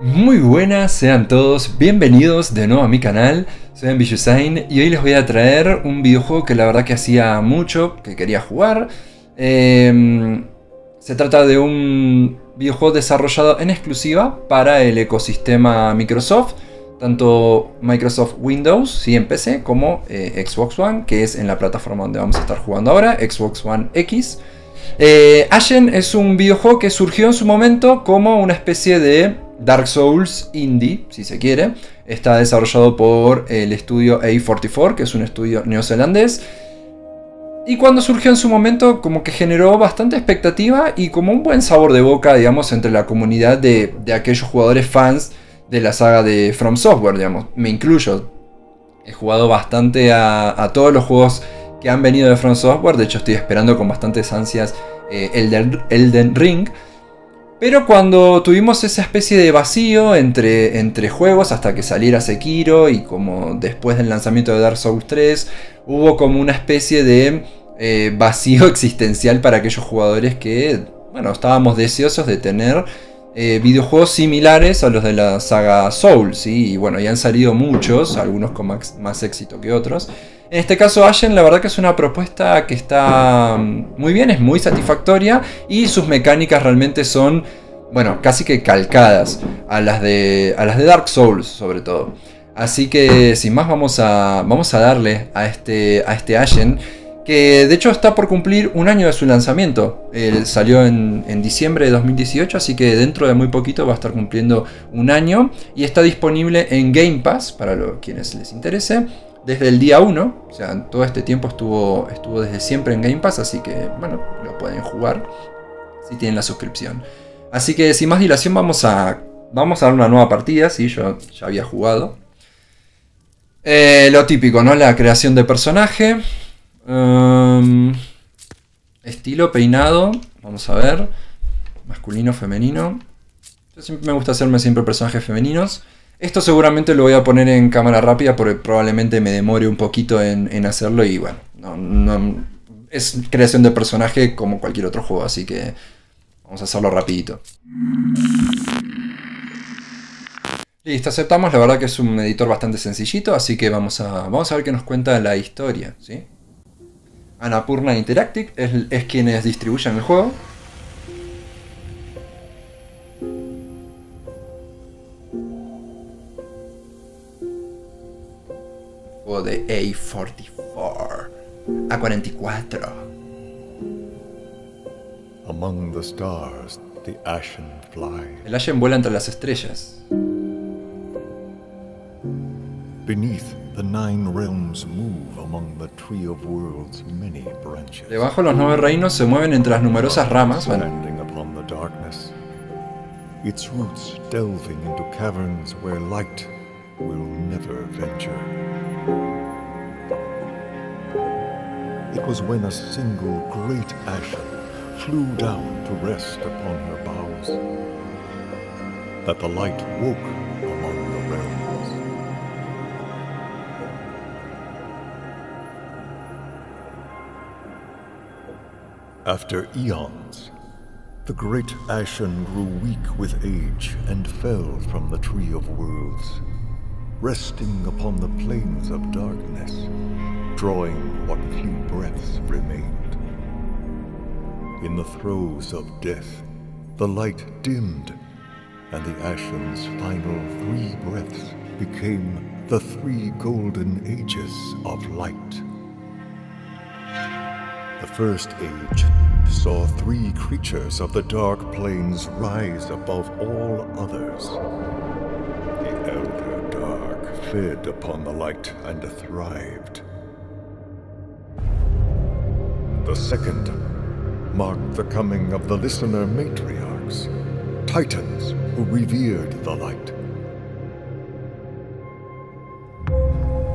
Muy buenas, sean todos bienvenidos de nuevo a mi canal. Soy AmbitiousSine y hoy les voy a traer un videojuego que la verdad que hacía mucho que quería jugar. Se trata de un videojuego desarrollado en exclusiva para el ecosistema Microsoft, tanto Microsoft Windows, sí, en PC, como Xbox One, que es en la plataforma donde vamos a estar jugando ahora, Xbox One X. Ashen es un videojuego que surgió en su momento como una especie de Dark Souls indie, si se quiere. Está desarrollado por el estudio A44, que es un estudio neozelandés. Y cuando surgió en su momento, como que generó bastante expectativa y como un buen sabor de boca, digamos, entre la comunidad de aquellos jugadores fans de la saga de FromSoftware, digamos. Me incluyo. He jugado bastante a todos los juegos que han venido de FromSoftware. De hecho, estoy esperando con bastantes ansias Elden Ring. Pero cuando tuvimos esa especie de vacío entre juegos hasta que saliera Sekiro y como después del lanzamiento de Dark Souls 3, hubo como una especie de vacío existencial para aquellos jugadores que, bueno, estábamos deseosos de tener videojuegos similares a los de la saga Souls, ¿sí? Y bueno, ya han salido muchos, algunos con más éxito que otros. En este caso Ashen, la verdad que es una propuesta que está muy bien, es muy satisfactoria y sus mecánicas realmente son, bueno, casi que calcadas a las de Dark Souls sobre todo. Así que sin más vamos a darle a este Ashen, que de hecho está por cumplir un año de su lanzamiento. Salió en diciembre de 2018, así que dentro de muy poquito va a estar cumpliendo un año y está disponible en Game Pass para quienes les interese. Desde el día 1, o sea, todo este tiempo estuvo desde siempre en Game Pass, así que, bueno, lo pueden jugar si tienen la suscripción. Así que, sin más dilación, vamos a dar una nueva partida, sí, yo ya había jugado. Lo típico, ¿no? La creación de personaje. Estilo, peinado, vamos a ver. Masculino, femenino. Yo siempre me gusta hacerme siempre personajes femeninos. Esto seguramente lo voy a poner en cámara rápida porque probablemente me demore un poquito en hacerlo y bueno, no, es creación de personaje como cualquier otro juego, así que vamos a hacerlo rapidito. Listo, aceptamos, la verdad que es un editor bastante sencillito, así que vamos a ver qué nos cuenta la historia, ¿sí? Anapurna Interactive es quienes distribuyen el juego. De A44, A44. Among the stars, the Ashen flies. El Ashen vuela entre las estrellas. Beneath the nine realms move among the tree of worlds many branches. Debajo los nueve reinos se mueven entre las numerosas ramas. Bueno. Its roots delving into caverns where light will never venture. It was when a single great Ashen flew down to rest upon her boughs that the light woke among the realms. After eons, the great Ashen grew weak with age and fell from the Tree of Worlds, resting upon the plains of darkness, drawing what few breaths remained. In the throes of death, the light dimmed, and the Ashen's final three breaths became the three golden ages of light. The first age saw three creatures of the dark plains rise above all others. The Elder Dark fed upon the light and thrived. The second marked the coming of the listener matriarchs, titans who revered the light.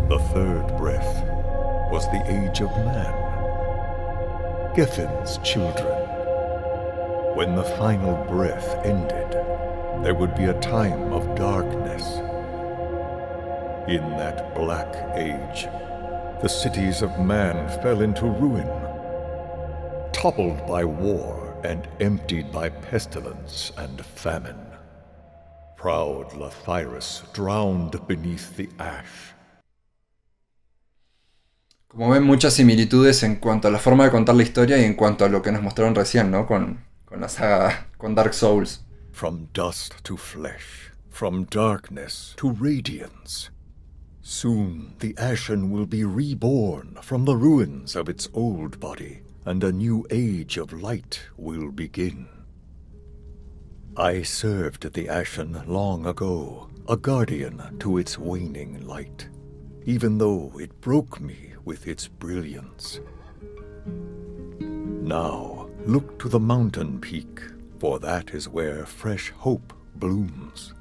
The third breath was the age of man, Gefen's children. When the final breath ended, there would be a time of darkness. In that black age, the cities of man fell into ruin, toppled by war and emptied by pestilence and famine. Proud Lathyrus drowned beneath the ash. Como ven, muchas similitudes en cuanto a la forma de contar la historia y en cuanto a lo que nos mostraron recién, ¿no? Con la saga, con Dark Souls. From dust to flesh, from darkness to radiance. Soon the Ashen will be reborn from the ruins of its old body, and a new age of light will begin. I served the Ashen long ago, a guardian to its waning light, even though it broke me with its brilliance. Now look to the mountain peak, for that is where fresh hope blooms.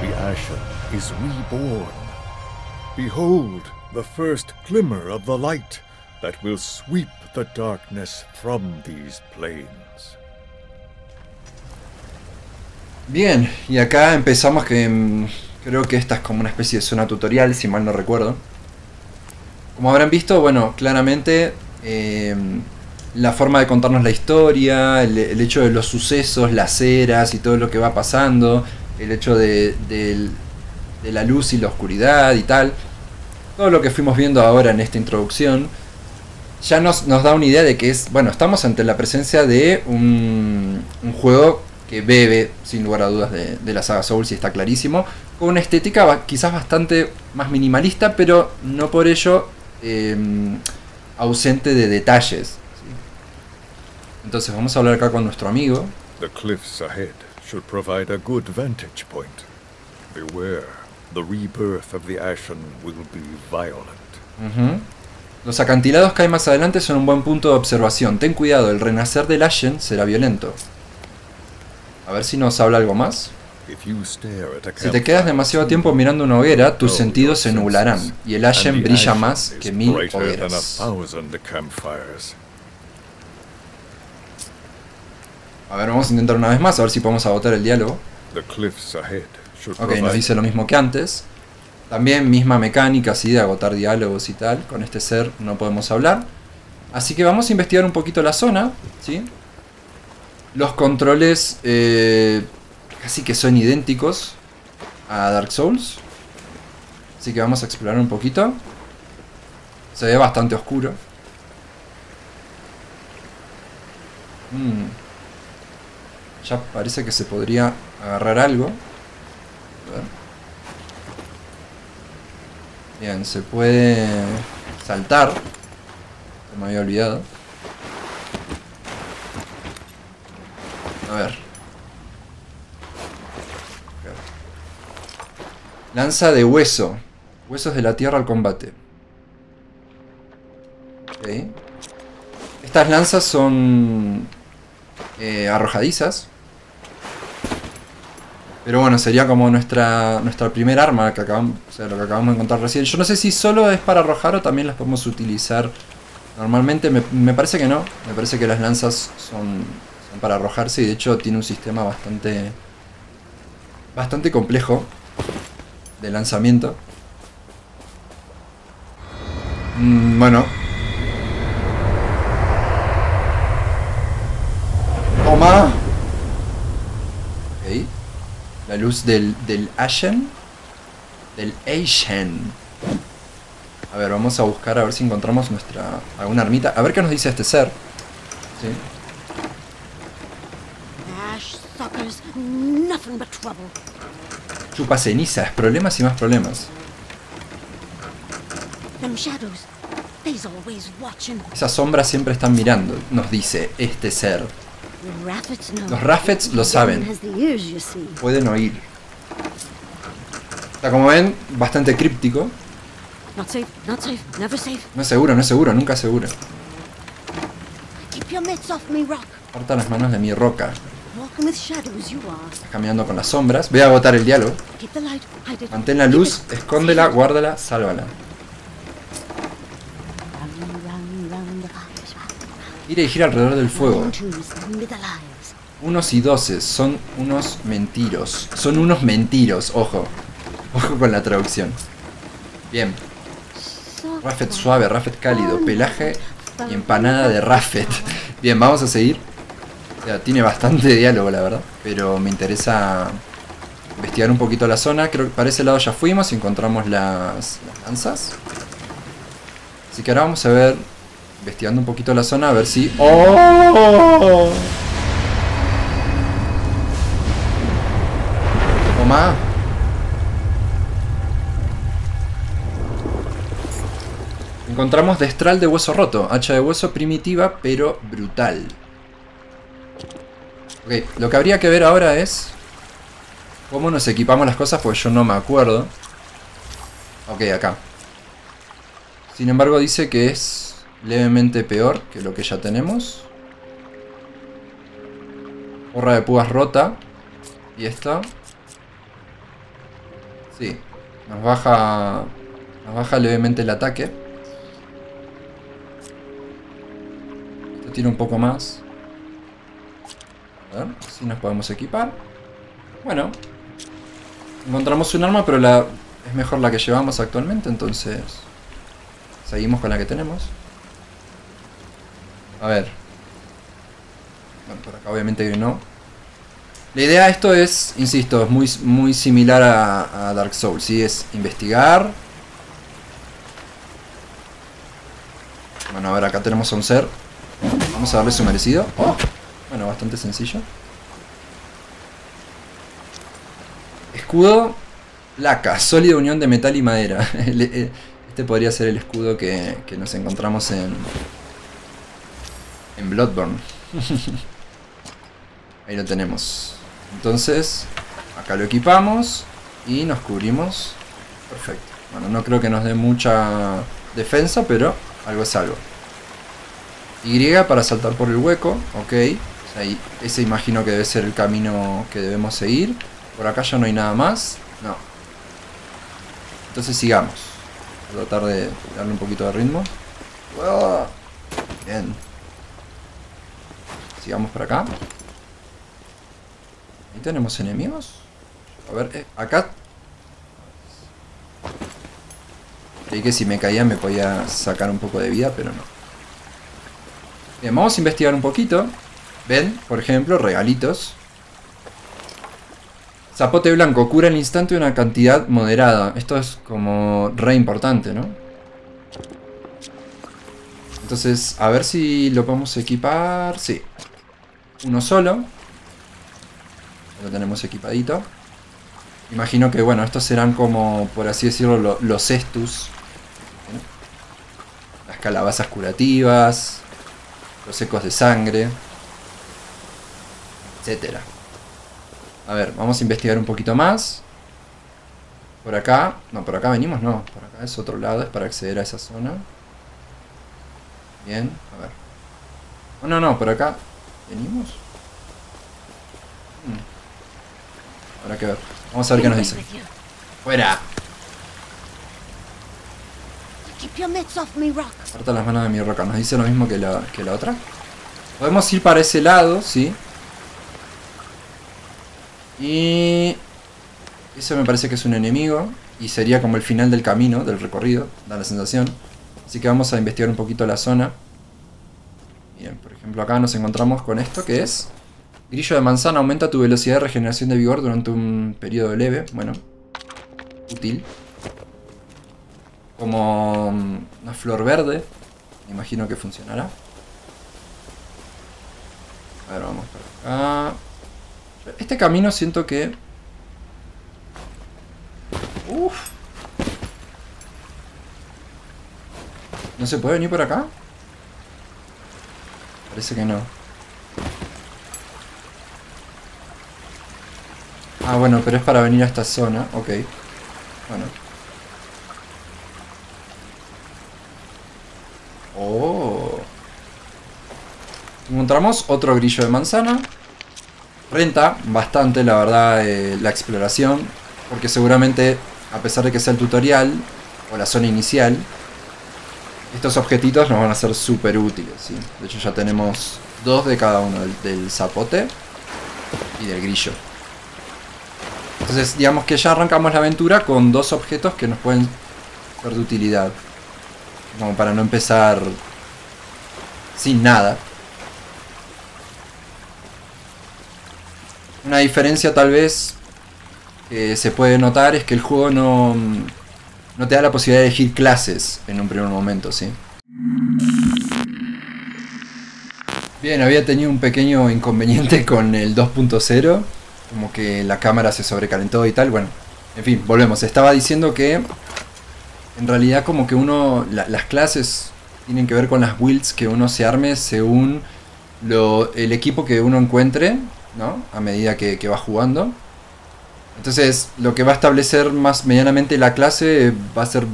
The Ashen is reborn. Behold the first glimmer of the light that will sweep the darkness from these plains. Bien, y acá empezamos que creo que esta es como una especie de zona tutorial, si mal no recuerdo. Como habrán visto, bueno, claramente la forma de contarnos la historia, el hecho de los sucesos, las eras y todo lo que va pasando, el hecho de la luz y la oscuridad y tal, todo lo que fuimos viendo ahora en esta introducción, ya nos da una idea de que es, bueno, estamos ante la presencia de un juego que bebe, sin lugar a dudas, de la saga Souls, y está clarísimo, con una estética quizás bastante más minimalista, pero no por ello ausente de detalles, ¿sí? Entonces vamos a hablar acá con nuestro amigo. The cliffs ahead should provide a good vantage point. Beware, the rebirth of the Ashen will be violent. Los acantilados que hay más adelante son un buen punto de observación. Ten cuidado, el renacer del Ashen será violento. A ver si nos habla algo más. Si te quedas demasiado tiempo mirando una hoguera, tus sentidos se nublarán y el Ashen brilla más que 1000 hogueras. A ver, vamos a intentar una vez más, a ver si podemos agotar el diálogo. Ok, nos dice lo mismo que antes. También misma mecánica, así de agotar diálogos y tal. Con este ser no podemos hablar. Así que vamos a investigar un poquito la zona, ¿sí? Los controles casi que son idénticos a Dark Souls, así que vamos a explorar un poquito. Se ve bastante oscuro. Ya parece que se podría agarrar algo. A ver. Bien, se puede saltar. Me había olvidado. A ver. Lanza de hueso. Huesos de la tierra al combate. Okay. Estas lanzas son arrojadizas. Pero bueno, sería como nuestra primer arma, que acabamos, o sea, lo que acabamos de encontrar recién. Yo no sé si solo es para arrojar o también las podemos utilizar normalmente. Me parece que no. Me parece que las lanzas son para arrojarse. Y de hecho tiene un sistema bastante complejo de lanzamiento. Bueno, toma. Okay. La luz del Ashen. A ver, vamos a buscar, a ver si encontramos alguna ermita, a ver qué nos dice este ser, ¿sí? Chupa cenizas, problemas y más problemas. Esas sombras siempre están mirando, nos dice este ser. Los Raffets lo saben. Pueden oír. Está, como ven, bastante críptico. No es seguro, no es seguro, nunca es seguro. Aparta las manos de mi roca. Estás caminando con las sombras. Voy a agotar el diálogo. Mantén la luz, escóndela, guárdala, sálvala. Gira y gira alrededor del fuego. Unos y doces son unos mentiros. Ojo con la traducción. Bien. Raffet suave, Raffet cálido, pelaje y empanada de Raffet. Bien, vamos a seguir. O sea, tiene bastante diálogo, la verdad. Pero me interesa investigar un poquito la zona. Creo que para ese lado ya fuimos y encontramos las lanzas. Así que ahora vamos a ver, investigando un poquito la zona, a ver si... ¡Oh! ¡Toma! Encontramos destral de hueso roto, hacha de hueso primitiva pero brutal. Ok, lo que habría que ver ahora es cómo nos equipamos las cosas, porque yo no me acuerdo. Ok, acá. Sin embargo dice que es levemente peor que lo que ya tenemos. Gorra de púas rota. Y esta. Sí, nos baja levemente el ataque. Tiro un poco más. A ver si nos podemos equipar. Bueno, encontramos un arma, pero es mejor la que llevamos actualmente, entonces seguimos con la que tenemos. A ver. Bueno, por acá obviamente no. La idea de esto es, insisto, es muy similar a Dark Souls, ¿sí? Es investigar. Bueno, a ver, acá tenemos a un ser. Vamos a darle su merecido. Oh, bueno, bastante sencillo. Escudo, placa, sólida unión de metal y madera. Este podría ser el escudo que nos encontramos en Bloodborne. Ahí lo tenemos. Entonces, acá lo equipamos y nos cubrimos. Perfecto. Bueno, no creo que nos dé mucha defensa, pero algo es algo. Y para saltar por el hueco, ok. O sea, ese imagino que debe ser el camino que debemos seguir. Por acá ya no hay nada más. No. Entonces sigamos. Voy a tratar de darle un poquito de ritmo. Bien. Sigamos por acá. Ahí tenemos enemigos. A ver, acá. Creí que si me caía me podía sacar un poco de vida, pero no. Bien, vamos a investigar un poquito. Ven, por ejemplo, regalitos. Zapote blanco, cura al instante una cantidad moderada. Esto es como re importante, ¿no? Entonces, a ver si lo podemos equipar. Sí. Uno solo. Lo tenemos equipadito. Imagino que, bueno, estos serán como, por así decirlo, los cestus. Las calabazas curativas. Los ecos de sangre, etcétera. A ver, vamos a investigar un poquito más. Por acá, no, por acá venimos, no. Por acá es otro lado, es para acceder a esa zona. Bien, a ver. Oh, no, no, por acá venimos. Habrá que ver. Vamos a ver qué nos dice. ¡Fuera! Aparta las manos de mi roca. Nos dice lo mismo que la otra. Podemos ir para ese lado, sí. Y... eso me parece que es un enemigo. Y sería como el final del camino, del recorrido. Da la sensación. Así que vamos a investigar un poquito la zona. Miren, por ejemplo acá nos encontramos con esto que es... Grillo de manzana, aumenta tu velocidad de regeneración de vigor durante un periodo leve. Bueno, útil. Como una flor verde. Me imagino que funcionará. A ver, vamos para acá. Este camino siento que... Uff. ¿No se puede venir por acá? Parece que no. Ah, bueno, pero es para venir a esta zona. Ok. Bueno. Encontramos otro grillo de manzana. Renta bastante, la verdad, la exploración. Porque seguramente, a pesar de que sea el tutorial o la zona inicial, estos objetitos nos van a ser súper útiles, ¿sí? De hecho ya tenemos dos de cada uno, del zapote y del grillo. Entonces digamos que ya arrancamos la aventura con dos objetos que nos pueden ser de utilidad. Como para no empezar sin nada. Una diferencia tal vez que se puede notar es que el juego no te da la posibilidad de elegir clases en un primer momento, ¿sí? Bien, había tenido un pequeño inconveniente con el 2.0, como que la cámara se sobrecalentó y tal, bueno, en fin, volvemos. Estaba diciendo que en realidad como que uno, las clases tienen que ver con las builds que uno se arme según el equipo que uno encuentre, ¿no? A medida que va jugando. Entonces, lo que va a establecer más medianamente la clase va a ser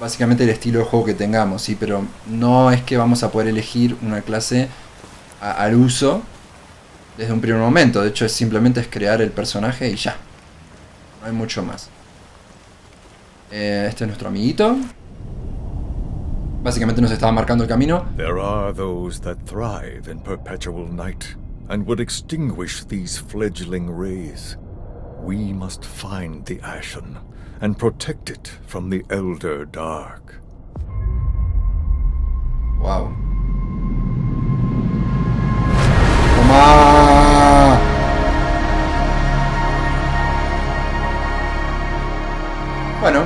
básicamente el estilo de juego que tengamos, ¿sí? Pero no es que vamos a poder elegir una clase al uso desde un primer momento. De hecho, simplemente es crear el personaje y ya. No hay mucho más. Este es nuestro amiguito. Básicamente nos estaba marcando el camino. There are those that thrive in perpetual night and would extinguish these fledgling rays. We must find the Ashen and protect it from the Elder Dark. Wow. ¡Toma! Bueno.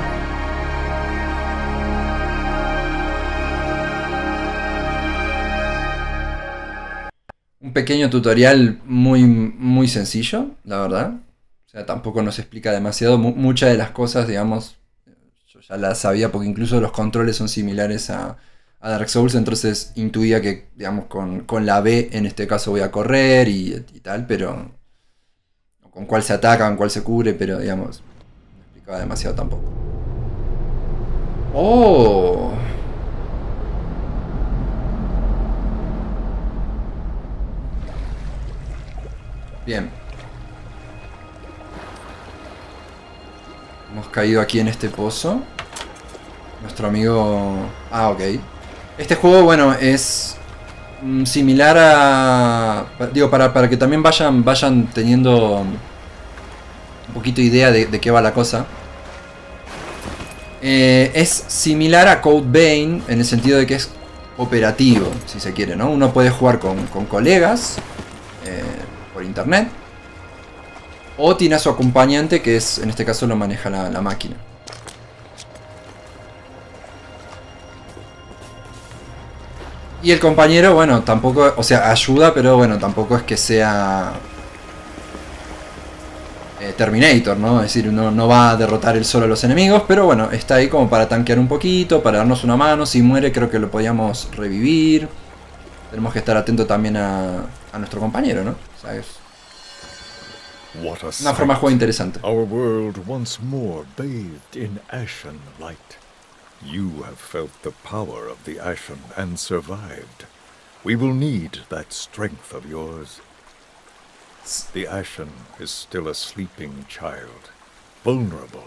Un pequeño tutorial muy sencillo, la verdad. O sea, tampoco nos explica demasiado. Muchas de las cosas, digamos, yo ya las sabía porque incluso los controles son similares a Dark Souls. Entonces intuía que, digamos, con la B en este caso voy a correr y tal, pero con cuál se ataca, con cuál se cubre, pero digamos, no explicaba demasiado tampoco. ¡Oh! Bien. Hemos caído aquí en este pozo. Nuestro amigo... Ah, ok. Este juego, bueno, es similar a... Digo, para que también vayan teniendo un poquito idea de qué va la cosa. Es similar a Code Vein en el sentido de que es operativo, si se quiere, ¿no? Uno puede jugar con colegas por internet. O tiene a su acompañante, que es, en este caso lo maneja la máquina. Y el compañero, bueno, tampoco... O sea, ayuda, pero bueno, tampoco es que sea... Terminator, ¿no? Es decir, no va a derrotar él solo a los enemigos, pero bueno, está ahí como para tanquear un poquito, para darnos una mano. Si muere creo que lo podíamos revivir. Tenemos que estar atentos también a nuestro compañero, ¿no? ¿Sabes? Una forma de juego interesante. Our world once more bathed in ashen light. You have felt the power of the Ashen and survived. We will need that strength of yours. The Ashen is still a sleeping child, vulnerable.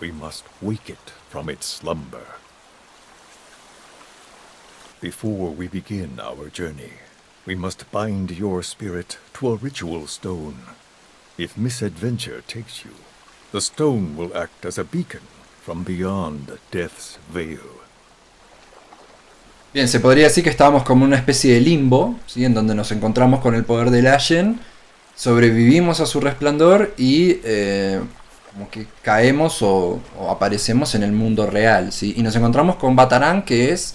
We must wake it from its slumber. Before we begin our journey, we must bind your spirit to a ritual stone. If misadventure takes you, the stone will act as a beacon from beyond death's veil. Bien, se podría decir que estábamos como una especie de limbo, ¿sí? En donde nos encontramos con el poder del Ashen, sobrevivimos a su resplandor y como que caemos o aparecemos en el mundo real, ¿sí? Y nos encontramos con Vataraan, que es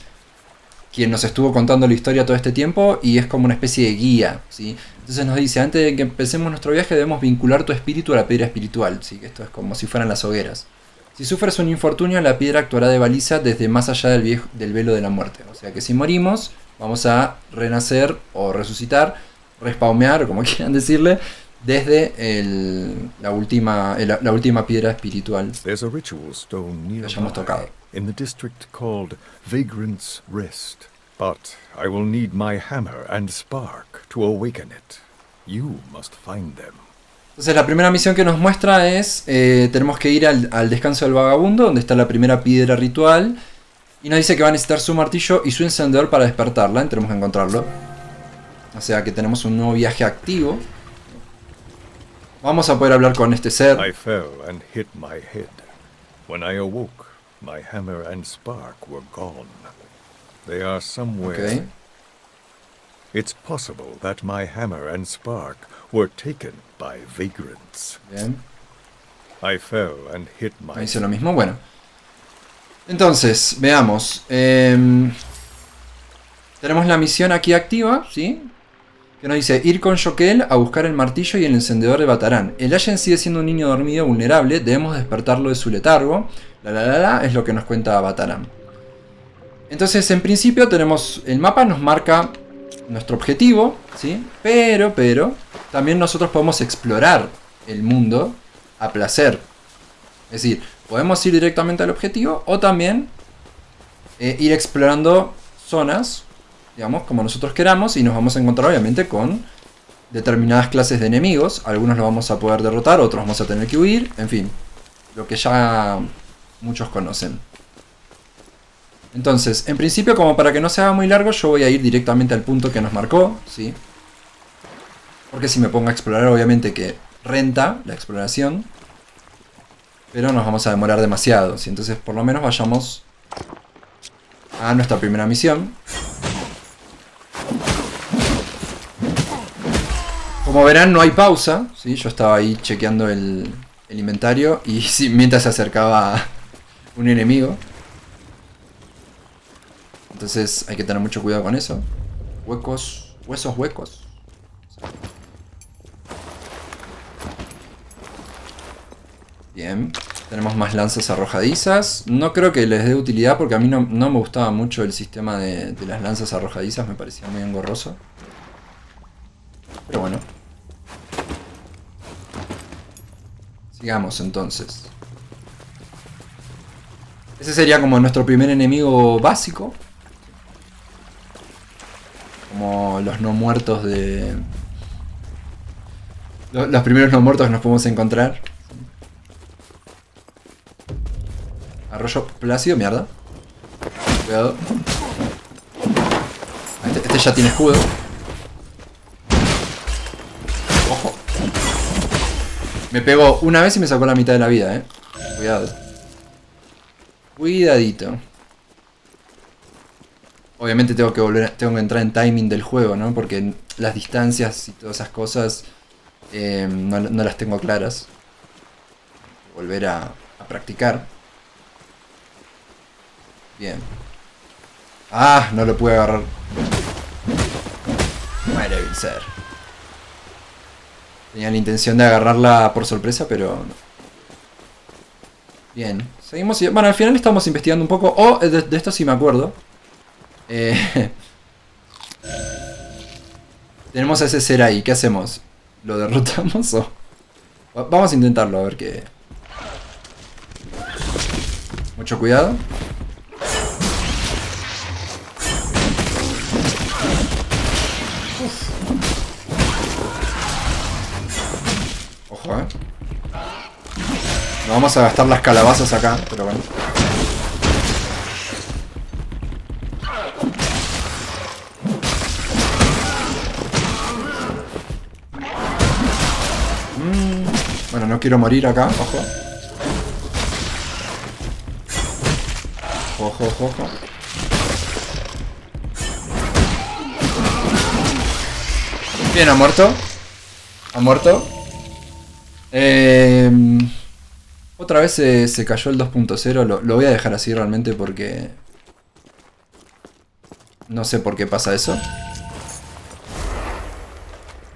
quien nos estuvo contando la historia todo este tiempo y es como una especie de guía, ¿sí? Entonces nos dice, antes de que empecemos nuestro viaje debemos vincular tu espíritu a la piedra espiritual, ¿sí? Esto es como si fueran las hogueras. Si sufres un infortunio, la piedra actuará de baliza desde más allá del velo de la muerte. O sea que si morimos, vamos a renacer o resucitar, respawnear, o como quieran decirle, desde la última piedra espiritual que hayamos tocado. In the district called Vagrant's Rest, but I will need my hammer and spark to awaken it. You must find them. Entonces la primera misión que nos muestra es, tenemos que ir al descanso del vagabundo, donde está la primera piedra ritual, y nos dice que va a necesitar su martillo y su encendedor para despertarla, y tenemos que encontrarlo. O sea que tenemos un nuevo viaje activo. Vamos a poder hablar con este ser. I fell and hit my head. When I awoke, My hammer and spark were gone. They are somewhere. Okay. It's possible that my hammer and spark were taken by vagrants. Bien. I fell and hit my... Hice lo mismo, bueno. Entonces, veamos. Tenemos la misión aquí activa, ¿sí? Que nos dice ir con Joquel a buscar el martillo y el encendedor de Vataraan. El Ashen sigue siendo un niño dormido vulnerable, debemos despertarlo de su letargo. Es lo que nos cuenta Vataraan. Entonces, en principio tenemos... El mapa nos marca nuestro objetivo, ¿sí? Pero, también nosotros podemos explorar el mundo a placer. Es decir, podemos ir directamente al objetivo o también ir explorando zonas, digamos, como nosotros queramos, y nos vamos a encontrar obviamente con determinadas clases de enemigos. Algunos los vamos a poder derrotar, otros vamos a tener que huir, en fin, lo que ya muchos conocen. Entonces, en principio, como para que no se haga muy largo, yo voy a ir directamente al punto que nos marcó, ¿sí? Porque si me pongo a explorar, obviamente que renta la exploración, pero nos vamos a demorar demasiado, ¿sí? Entonces, por lo menos vayamos a nuestra primera misión. Como verán, no hay pausa, ¿sí? Yo estaba ahí chequeando el inventario y sí, mientras se acercaba un enemigo. Entonces hay que tener mucho cuidado con eso. Huecos, huesos huecos. Bien, tenemos más lanzas arrojadizas. No creo que les dé utilidad porque a mí no me gustaba mucho el sistema de las lanzas arrojadizas. Me parecía muy engorroso. Pero bueno. Sigamos entonces. Ese sería como nuestro primer enemigo básico. Como los no muertos de... Los primeros no muertos que nos podemos encontrar. Arroyo plácido, mierda. Cuidado. Este ya tiene escudo. Ojo. Me pegó una vez y me sacó la mitad de la vida, Cuidado. Cuidadito. Obviamente tengo que tengo que entrar en timing del juego, ¿no? Porque las distancias y todas esas cosas no las tengo claras. Volver a practicar. Bien. Ah, no lo pude agarrar. Maravilloso ser. Tenía la intención de agarrarla por sorpresa, pero no. Bien. Seguimos. Bueno, al final estamos investigando un poco. Oh, de esto sí me acuerdo. Tenemos a ese ser ahí. ¿Qué hacemos? ¿Lo derrotamos o...? Vamos a intentarlo, a ver qué... Mucho cuidado. Uf. Ojo, No vamos a gastar las calabazas acá, pero bueno. Bueno, no quiero morir acá, ojo. Ojo, ojo, ojo. Bien, ha muerto. Ha muerto. Otra vez se cayó el 2.0, lo voy a dejar así realmente porque... No sé por qué pasa eso.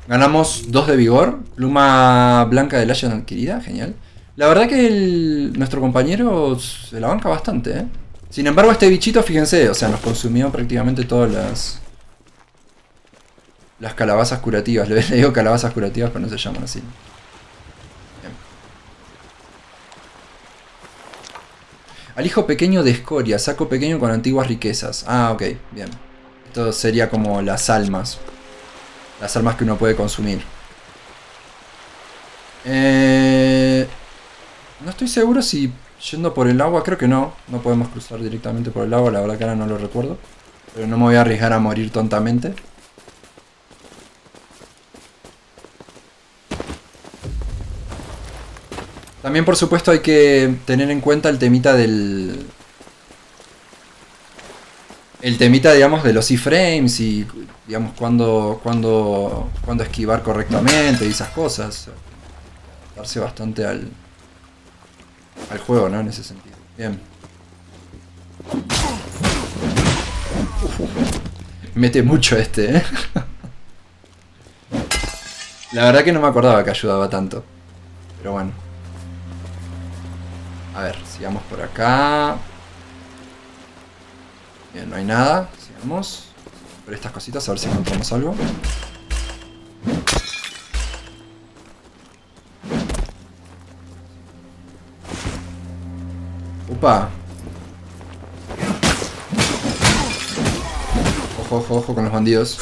Ganamos 2 de vigor, pluma blanca del Ashen adquirida, genial. La verdad que nuestro compañero se la banca bastante, Sin embargo este bichito, fíjense, o sea, nos consumió prácticamente todas las calabazas curativas. Le digo calabazas curativas pero no se llaman así. Al hijo pequeño de escoria, saco pequeño con antiguas riquezas. Ah, ok, bien. Esto sería como las almas. Las almas que uno puede consumir. No estoy seguro si yendo por el agua, creo que no. No podemos cruzar directamente por el agua, la verdad que ahora no lo recuerdo. Pero no me voy a arriesgar a morir tontamente. También, por supuesto, hay que tener en cuenta el temita del... el temita, digamos, de los iframes y, digamos, cuando esquivar correctamente y esas cosas. Darse bastante al juego, ¿no? En ese sentido. Bien. Mete mucho este, ¿eh? La verdad que no me acordaba que ayudaba tanto. Pero bueno. A ver, sigamos por acá. Bien, no hay nada. Sigamos. Por estas cositas, a ver si encontramos algo. Upa. Ojo, ojo, ojo con los bandidos.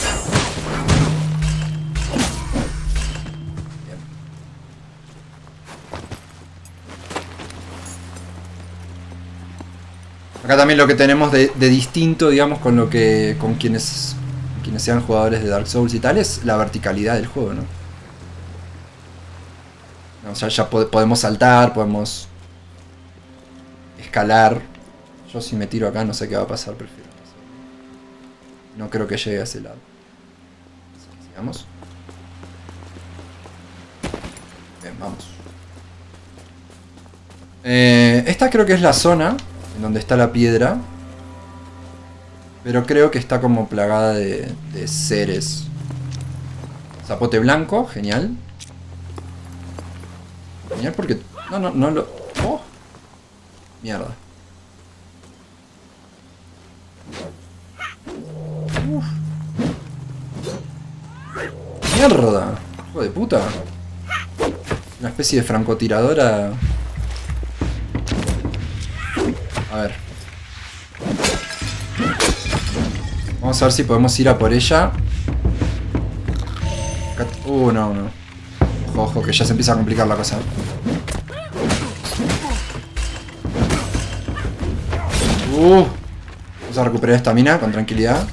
Acá también lo que tenemos de distinto, digamos, con lo que con quienes sean jugadores de Dark Souls y tal, es la verticalidad del juego, ¿no? O sea, ya podemos saltar, podemos escalar. Yo si me tiro acá no sé qué va a pasar, prefiero. No creo que llegue a ese lado. Así que sigamos. Bien, vamos. Esta creo que es la zona en donde está la piedra, pero creo que está como plagada de seres. Zapote blanco, genial. Genial porque... No lo... ¡Oh! Mierda. Uf. ¡Mierda! ¡Hijo de puta! Una especie de francotiradora... A ver. Vamos a ver si podemos ir a por ella. No. Ojo, ojo, que ya se empieza a complicar la cosa. Vamos a recuperar esta mina con tranquilidad.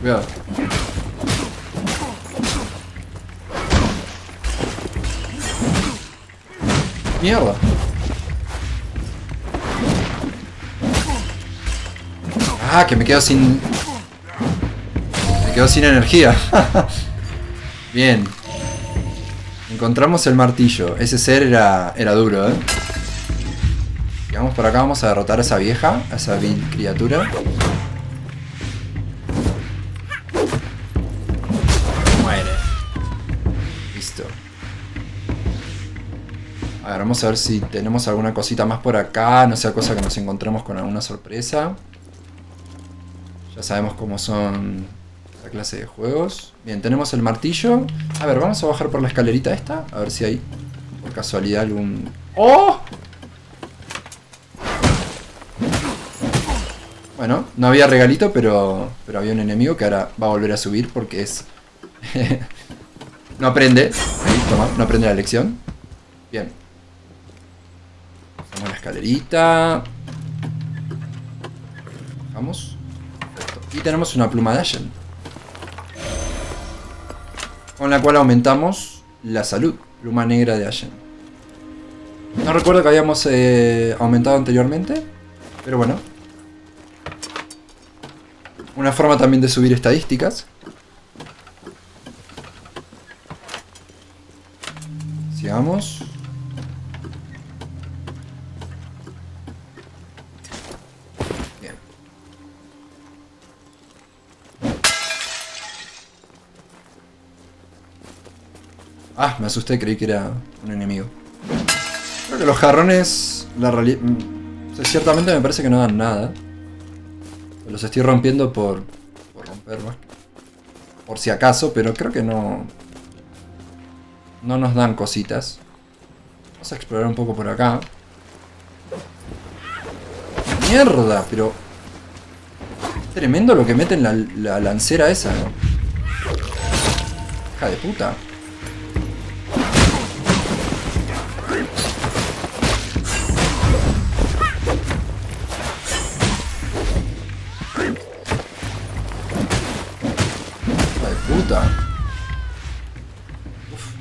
Cuidado. Mierda. Ah, que me quedo sin... me quedo sin energía. Bien. Encontramos el martillo. Ese ser era duro, ¿eh? Llegamos por acá, vamos a derrotar a esa vieja, a esa vil criatura. Muere. Listo. A ver, vamos a ver si tenemos alguna cosita más por acá. No sea cosa que nos encontremos con alguna sorpresa. Ya sabemos cómo son esta clase de juegos. Bien, tenemos el martillo. A ver, vamos a bajar por la escalerita esta. A ver si hay, por casualidad, algún... ¡Oh! Bueno, no había regalito, pero había un enemigo que ahora va a volver a subir porque es... no aprende. Ahí, toma, no aprende la lección. Bien. Vamos a la escalerita. Vamos. Perfecto. Y tenemos una pluma de Ashen, con la cual aumentamos la salud. Pluma negra de Ashen. No recuerdo que habíamos aumentado anteriormente, pero bueno. Una forma también de subir estadísticas. Sigamos. Ah, me asusté, creí que era un enemigo. Creo que los jarrones, la realidad... o sea, ciertamente me parece que no dan nada. Los estoy rompiendo por romper, ¿no? Por si acaso, pero creo que no... no nos dan cositas. Vamos a explorar un poco por acá. ¡Mierda! Pero... tremendo lo que mete en la lancera esa, ¿no? Hija de puta.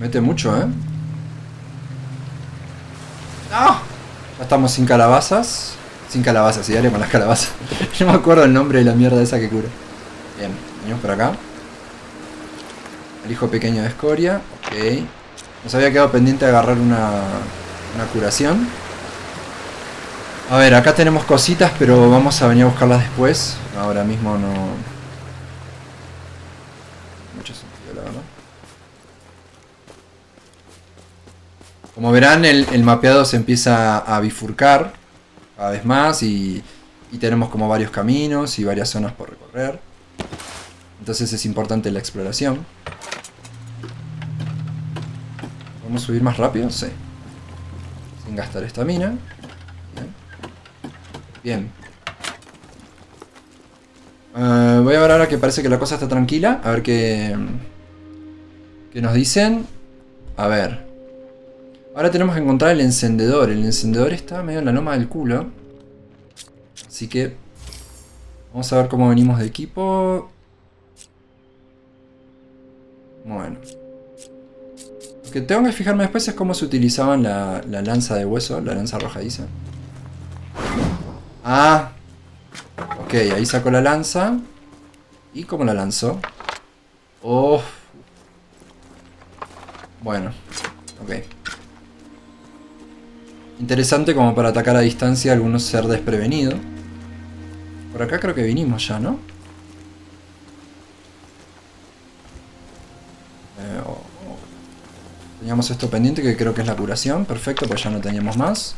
Mete mucho, ¿eh? ¡No! Ya estamos sin calabazas. Sin calabazas, y dale con las calabazas. No me acuerdo el nombre de la mierda esa que cura. Bien, venimos por acá. El hijo pequeño de escoria. Ok. Nos había quedado pendiente de agarrar una curación. A ver, acá tenemos cositas, pero vamos a venir a buscarlas después. Ahora mismo no... Mucho sentido, la verdad. Como verán, el mapeado se empieza a bifurcar cada vez más y tenemos como varios caminos y varias zonas por recorrer. Entonces es importante la exploración. ¿Vamos a subir más rápido? Sí. Sin gastar esta mina. Bien. Voy a ver ahora que parece que la cosa está tranquila. A ver qué nos dicen. A ver. Ahora tenemos que encontrar el encendedor. El encendedor está medio en la loma del culo. Así que... Vamos a ver cómo venimos de equipo. Bueno. Lo que tengo que fijarme después es cómo se utilizaban la lanza de hueso, la lanza arrojadiza. Ah. Ok, ahí sacó la lanza. ¿Y cómo la lanzó? Oh. Bueno. Ok. Interesante como para atacar a distancia a algunos ser desprevenido. Por acá creo que vinimos ya, ¿no? Teníamos esto pendiente que creo que es la curación. Perfecto, pues ya no teníamos más.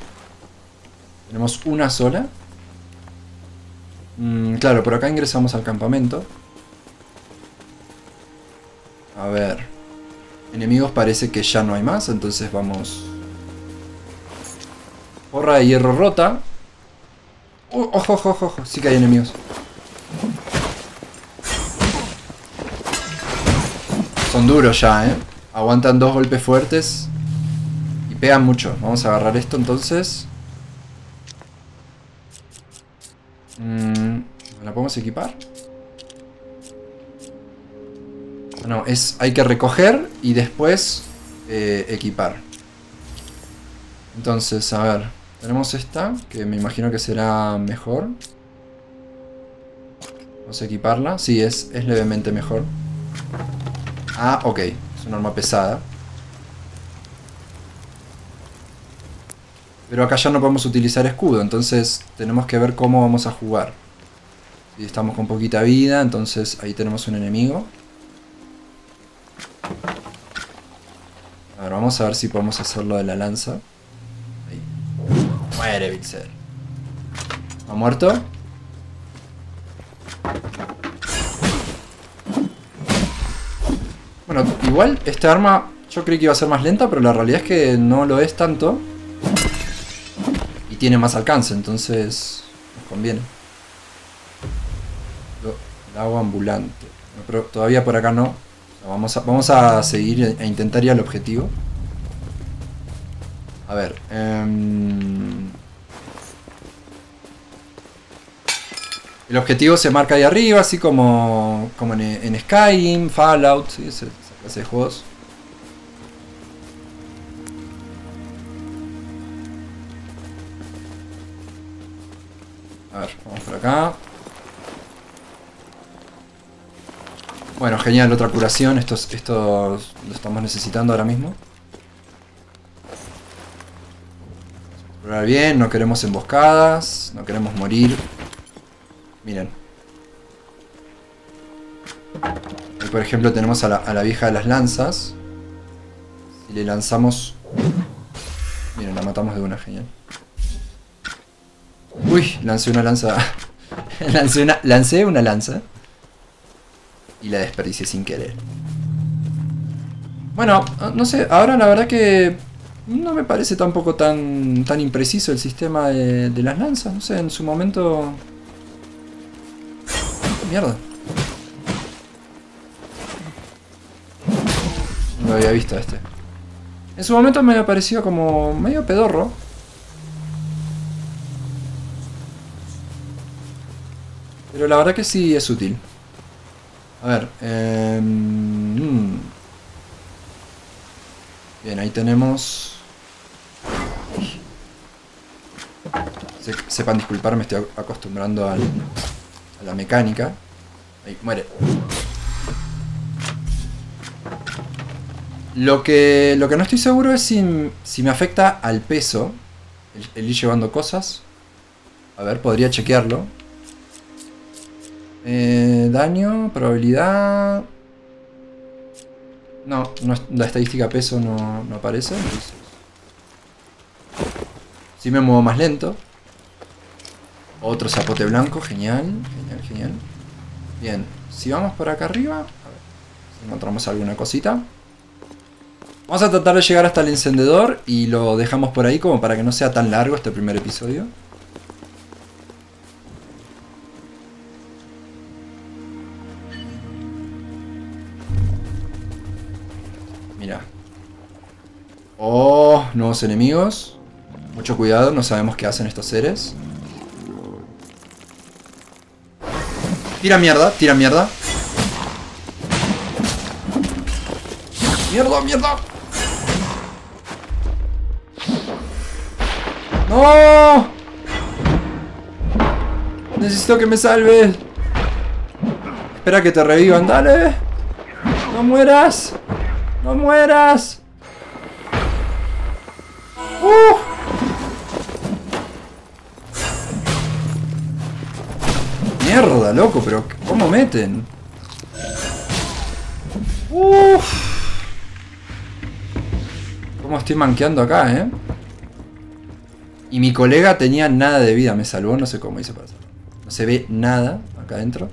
Tenemos una sola. Claro, por acá ingresamos al campamento. A ver. Enemigos parece que ya no hay más, entonces vamos... Porra de hierro rota. Ojo, ojo, ojo, ojo. Sí que hay enemigos. Son duros ya, ¿eh? Aguantan dos golpes fuertes y pegan mucho. Vamos a agarrar esto entonces. ¿La podemos equipar? No, hay que recoger y después equipar. Entonces, a ver. Tenemos esta, que me imagino que será mejor. Vamos a equiparla. Sí, es levemente mejor. Ah, ok. Es un arma pesada. Pero acá ya no podemos utilizar escudo, entonces tenemos que ver cómo vamos a jugar. Si estamos con poquita vida, entonces ahí tenemos un enemigo. A ver, vamos a ver si podemos hacerlo de la lanza. Ahí. Muere, Vilser. ¿Ha muerto? Bueno, igual esta arma yo creí que iba a ser más lenta, pero la realidad es que no lo es tanto. Tiene más alcance, entonces nos conviene. El agua ambulante. No, pero todavía por acá no. Vamos a seguir e intentar ir al objetivo. A ver. El objetivo se marca ahí arriba, así como en Skyrim, Fallout, ¿sí? Esa clase de juegos. A ver, vamos por acá. Bueno, genial, otra curación. Estos lo estamos necesitando ahora mismo. Explorar bien, no queremos emboscadas, no queremos morir. Miren. Ahí, por ejemplo, tenemos a la vieja de las lanzas. Si le lanzamos... Miren, la matamos de una, genial. Uy, lancé una lanza. Lancé una lanza. Y la desperdicié sin querer. Bueno, no sé, ahora la verdad que no me parece tampoco tan impreciso el sistema de las lanzas. No sé, en su momento... Mierda. No lo había visto este. En su momento me pareció como medio pedorro. Pero la verdad que sí es útil. A ver. Bien, ahí tenemos. Sepan disculpar, me estoy acostumbrando a la mecánica. Ahí, muere. Lo que no estoy seguro es si me afecta al peso el ir llevando cosas. A ver, podría chequearlo. Daño, probabilidad. No, la estadística peso no aparece. Entonces, sí me muevo más lento. Otro zapote blanco, genial. Bien, si vamos por acá arriba, a ver si encontramos alguna cosita. Vamos a tratar de llegar hasta el encendedor y lo dejamos por ahí como para que no sea tan largo este primer episodio. Mira. Oh, nuevos enemigos. Mucho cuidado, no sabemos qué hacen estos seres. Tira mierda. Mierda. ¡No! Necesito que me salves. Espera que te revivan, dale. No mueras. Mierda, loco, pero ¿cómo meten? ¿Cómo estoy manqueando acá, eh? Y mi colega tenía nada de vida, me salvó, no sé cómo hice para salvar. No se ve nada acá adentro.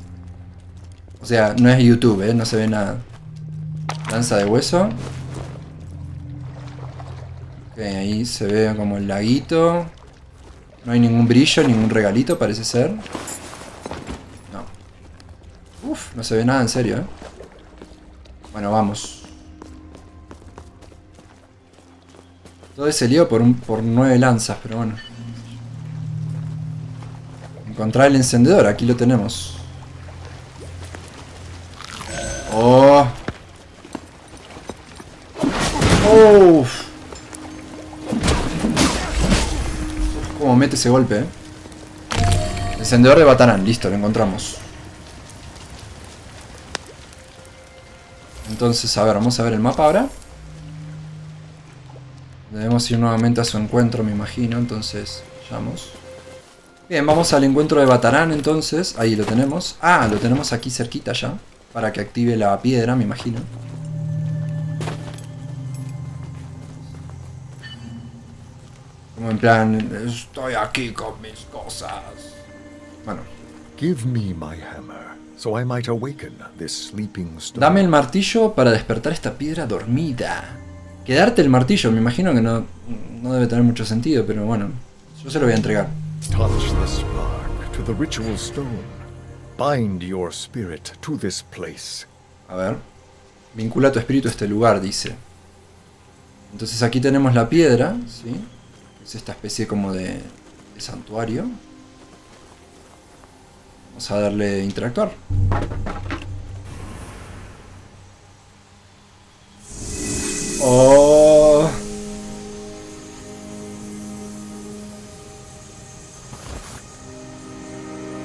O sea, no es YouTube, no se ve nada. Lanza de hueso. Ok, ahí se ve como el laguito. No hay ningún brillo, ningún regalito, parece ser. No. Uf, no se ve nada, en serio, eh. Bueno, vamos. Todo ese lío por 9 lanzas, pero bueno. Encontrar el encendedor, aquí lo tenemos. Oh. Uf. Cómo mete ese golpe, eh. Encendedor de Vataraan, listo, lo encontramos. Entonces, a ver, vamos a ver el mapa ahora. Debemos ir nuevamente a su encuentro, me imagino, entonces vayamos. Bien, vamos al encuentro de Vataraan, entonces. Ahí lo tenemos. Ah, lo tenemos aquí cerquita ya, para que active la piedra, me imagino. Como en plan, estoy aquí con mis cosas. Bueno. Give me my hammer, so I might awaken this sleeping stone. Dame el martillo para despertar esta piedra dormida. Quedarte el martillo, me imagino que no debe tener mucho sentido, pero bueno, yo se lo voy a entregar. Touch the spark to the ritual stone. Bind your spirit to this place. A ver. Vincula tu espíritu a este lugar, dice. Entonces aquí tenemos la piedra, ¿sí? Es esta especie como de santuario. Vamos a darle interactuar. Oh.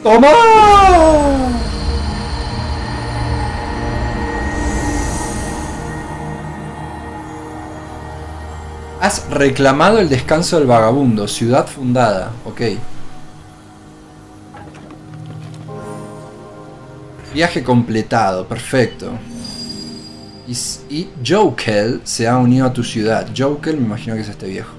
¡Toma! Has reclamado el descanso del vagabundo, ciudad fundada. Ok. Viaje completado, perfecto. Y Joquel se ha unido a tu ciudad. Joquel me imagino que es este viejo.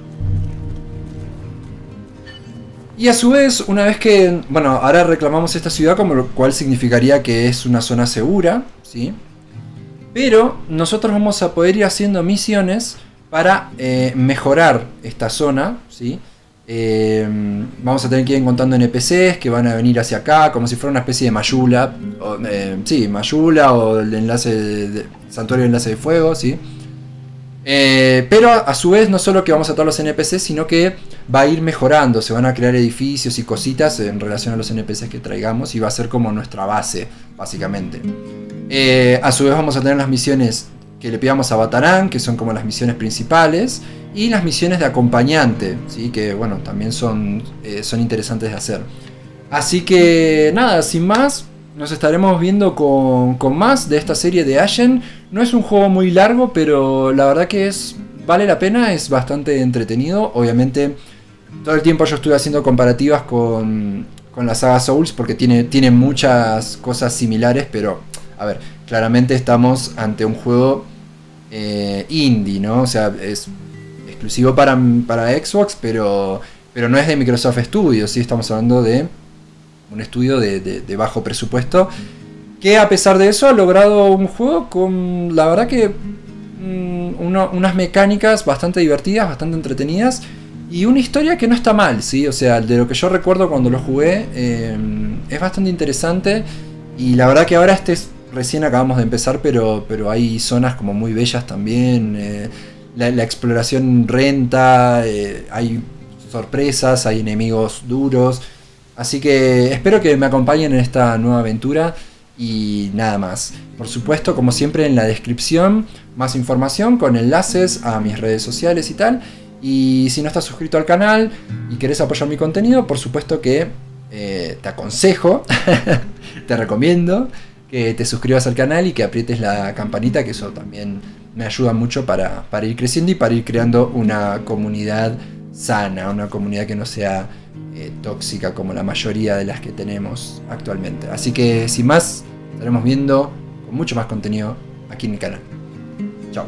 Y a su vez, una vez que... Bueno, ahora reclamamos esta ciudad, como lo cual significaría que es una zona segura, ¿sí? Pero nosotros vamos a poder ir haciendo misiones para mejorar esta zona, ¿sí? Vamos a tener que ir encontrando NPCs que van a venir hacia acá, como si fuera una especie de Mayula. O, sí, Mayula o el enlace de Santuario de Enlace de Fuego, ¿sí? Pero a su vez, no solo que vamos a tratar los NPCs, sino que va a ir mejorando. Se van a crear edificios y cositas en relación a los NPCs que traigamos y va a ser como nuestra base, básicamente. A su vez, vamos a tener las misiones que le pidamos a Vataraan, que son como las misiones principales, y las misiones de acompañante, ¿sí? Que bueno, también son interesantes de hacer. Así que nada, sin más, nos estaremos viendo con más de esta serie de Ashen. No es un juego muy largo, pero la verdad que vale la pena, es bastante entretenido. Obviamente, todo el tiempo yo estuve haciendo comparativas con la saga Souls, porque tiene muchas cosas similares, pero a ver, claramente estamos ante un juego indie, ¿no? O sea, es exclusivo para Xbox, pero no es de Microsoft Studios, ¿sí? Estamos hablando de un estudio de bajo presupuesto, que a pesar de eso ha logrado un juego con, la verdad que, unas mecánicas bastante divertidas, bastante entretenidas, y una historia que no está mal, ¿sí? O sea, de lo que yo recuerdo cuando lo jugué, es bastante interesante. Y la verdad que ahora recién acabamos de empezar, pero hay zonas como muy bellas también. La exploración renta, hay sorpresas, hay enemigos duros. Así que espero que me acompañen en esta nueva aventura. Y nada más. Por supuesto, como siempre, en la descripción, más información con enlaces a mis redes sociales y tal. Y si no estás suscrito al canal y querés apoyar mi contenido, por supuesto que te aconsejo, te recomiendo que te suscribas al canal y que aprietes la campanita, que eso también me ayuda mucho para ir creciendo y para ir creando una comunidad sana, una comunidad que no sea tóxica como la mayoría de las que tenemos actualmente. Así que sin más, estaremos viendo con mucho más contenido aquí en mi canal. Chao.